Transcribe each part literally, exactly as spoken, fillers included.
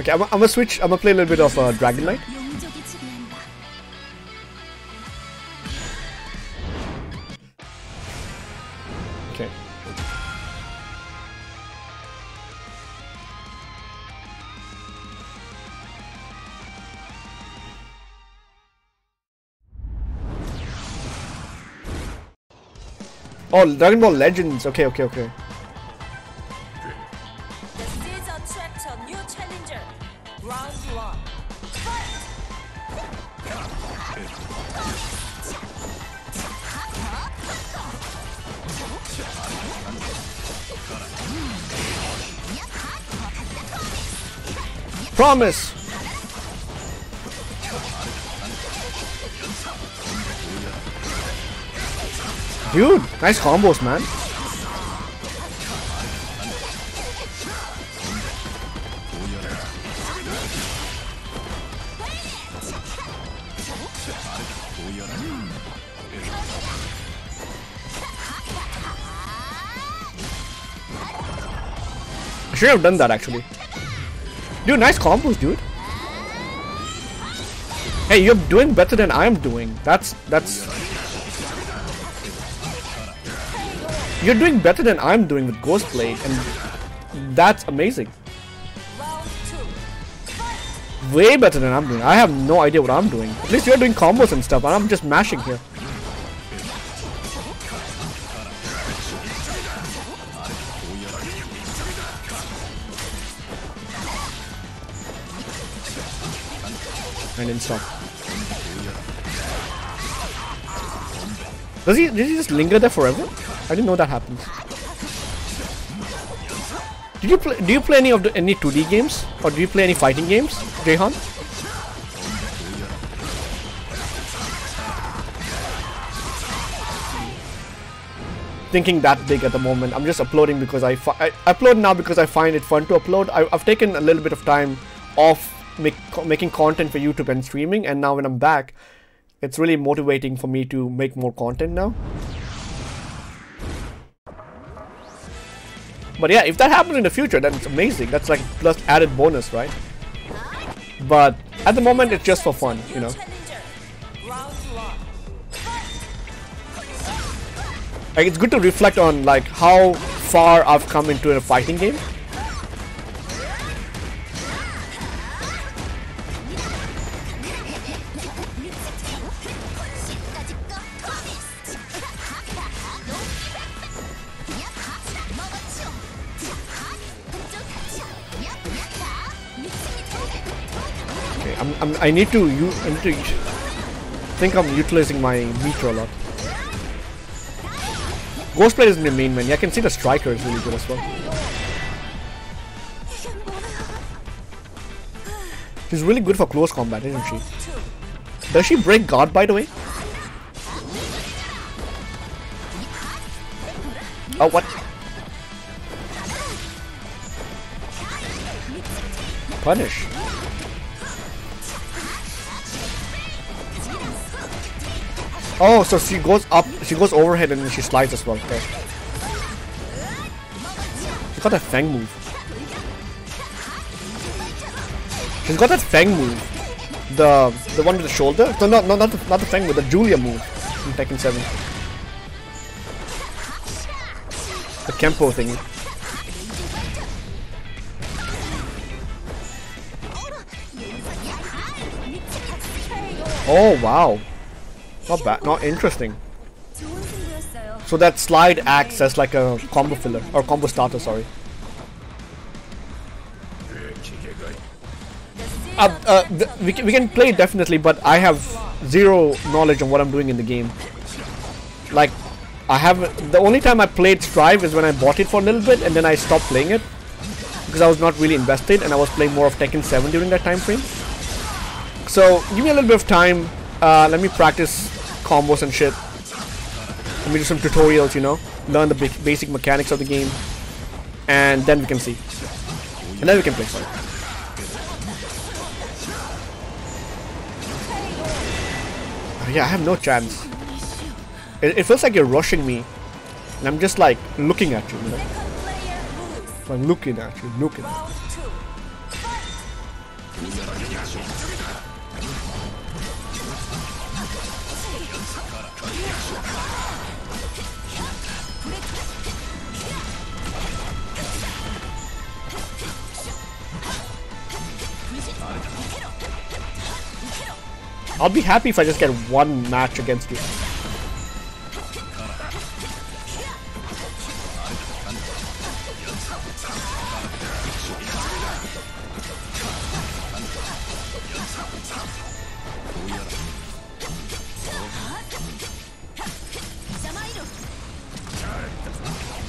Okay, I'm, I'm gonna switch. I'm gonna play a little bit of uh, Dragon Knight. Okay. Oh, Dragon Ball Legends. Okay, okay, okay. Promise! Dude, nice combos, man. I should have done that actually. Dude, nice combos, dude. Hey, you're doing better than I'm doing. That's that's. You're doing better than I'm doing with Ghostblade, and that's amazing. Way better than I'm doing. I have no idea what I'm doing. At least you're doing combos and stuff, and I'm just mashing here. And insta. Does he, did he just linger there forever? I didn't know that happens. Did you play, do you play any of the any two D games? Or do you play any fighting games, Jahan? Thinking that big at the moment. I'm just uploading because I, fi I upload now because I find it fun to upload. I, I've taken a little bit of time off Make, making content for YouTube and streaming, and now when I'm back, it's really motivating for me to make more content now. But yeah, if that happens in the future, then it's amazing. That's like plus added bonus, right? But at the moment, it's just for fun, you know. Like, it's good to reflect on like how far I've come into a fighting game. I'm, I need to use. I need to think I'm utilizing my meter a lot. Ghostblade isn't the main man. Yeah, I can see the striker is really good as well. She's really good for close combat, isn't she? Does she break guard, by the way? Oh, what? Punish. Oh, so she goes up, she goes overhead and then she slides as well. Okay. She's got that Fang move. She's got that Fang move. The the one with the shoulder? No, no, no, not the, not the Fang move, the Julia move in Tekken seven. The Kempo thingy. Oh, wow. Not bad, not interesting. So that slide acts as like a combo filler, or combo starter, sorry. Uh, uh, we, can, we can play it definitely, but I have zero knowledge on what I'm doing in the game. Like, I haven't, the only time I played Strive is when I bought it for a little bit and then I stopped playing it. Because I was not really invested and I was playing more of Tekken seven during that time frame. So, give me a little bit of time. Uh, let me practice combos and shit. Let me do some tutorials, you know, learn the basic mechanics of the game, and then we can see, and then we can play. Sorry. Oh, yeah, I have no chance. It, it feels like you're rushing me, and I'm just like looking at you. You know? So I'm looking at you, looking. At you. I'll be happy if I just get one match against you.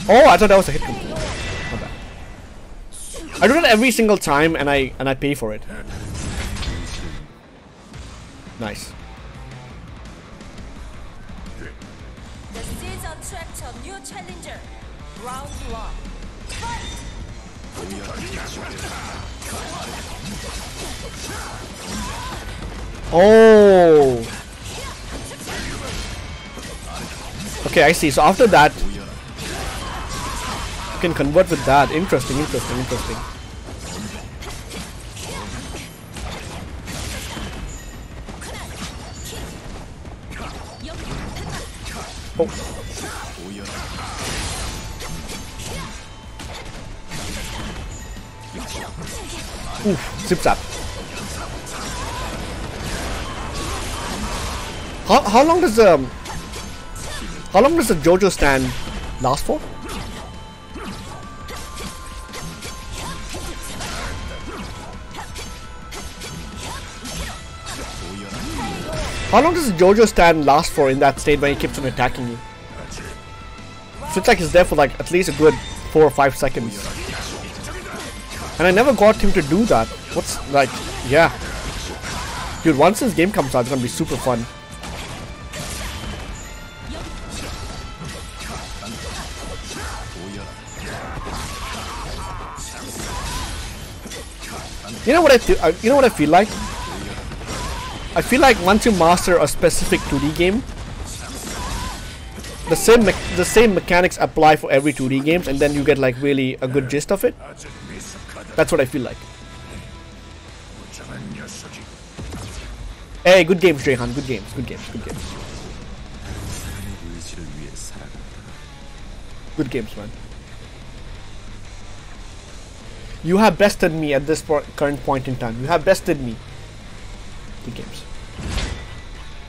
Oh, I thought that was a hit. Not bad. I do that every single time, and I and I pay for it. Nice. This is a trap to new challenger. Round one. Fight. Oh. Okay, I see. So after that, you can convert with that. Interesting, interesting, interesting. Oh. Oof, zip zap. How how long does the um, how long does the JoJo stand last for? How long does JoJo stand last for in that state when he keeps on attacking you? So it's like he's there for like at least a good four or five seconds. And I never got him to do that. What's like, yeah. Dude, once this game comes out, it's gonna be super fun. You know what I feel, you know what I feel like? I feel like once you master a specific two D game, the same me the same mechanics apply for every two D games, and then you get like really a good gist of it. That's what I feel like. Hey, good games, Jayhan. Good games. Good games. Good games. Good games, man. You have bested me at this current point in time. You have bested me. Games.